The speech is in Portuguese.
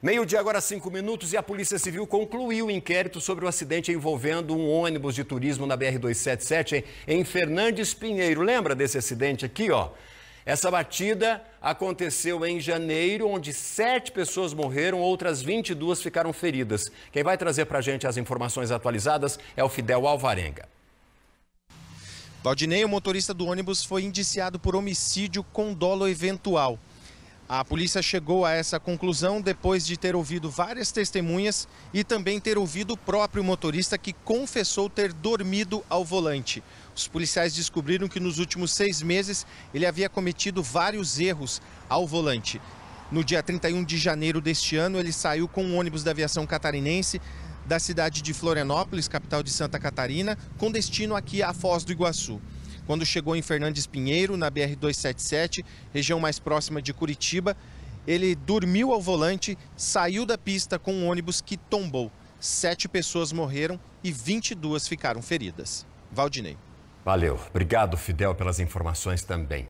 Meio-dia, agora 5 minutos, e a Polícia Civil concluiu o inquérito sobre o acidente envolvendo um ônibus de turismo na BR-277 em Fernandes Pinheiro. Lembra desse acidente aqui, ó? Essa batida aconteceu em janeiro, onde 7 pessoas morreram, outras 22 ficaram feridas. Quem vai trazer pra gente as informações atualizadas é o Fidel Alvarenga. Valdinei, o motorista do ônibus, foi indiciado por homicídio com dolo eventual. A polícia chegou a essa conclusão depois de ter ouvido várias testemunhas e também ter ouvido o próprio motorista, que confessou ter dormido ao volante. Os policiais descobriram que nos últimos 6 meses ele havia cometido vários erros ao volante. No dia 31 de janeiro deste ano, ele saiu com um ônibus da Viação Catarinense da cidade de Florianópolis, capital de Santa Catarina, com destino aqui à Foz do Iguaçu. Quando chegou em Fernandes Pinheiro, na BR-277, região mais próxima de Curitiba, ele dormiu ao volante, saiu da pista com um ônibus que tombou. 7 pessoas morreram e 22 ficaram feridas. Valdinei. Valeu. Obrigado, Fidel, pelas informações também.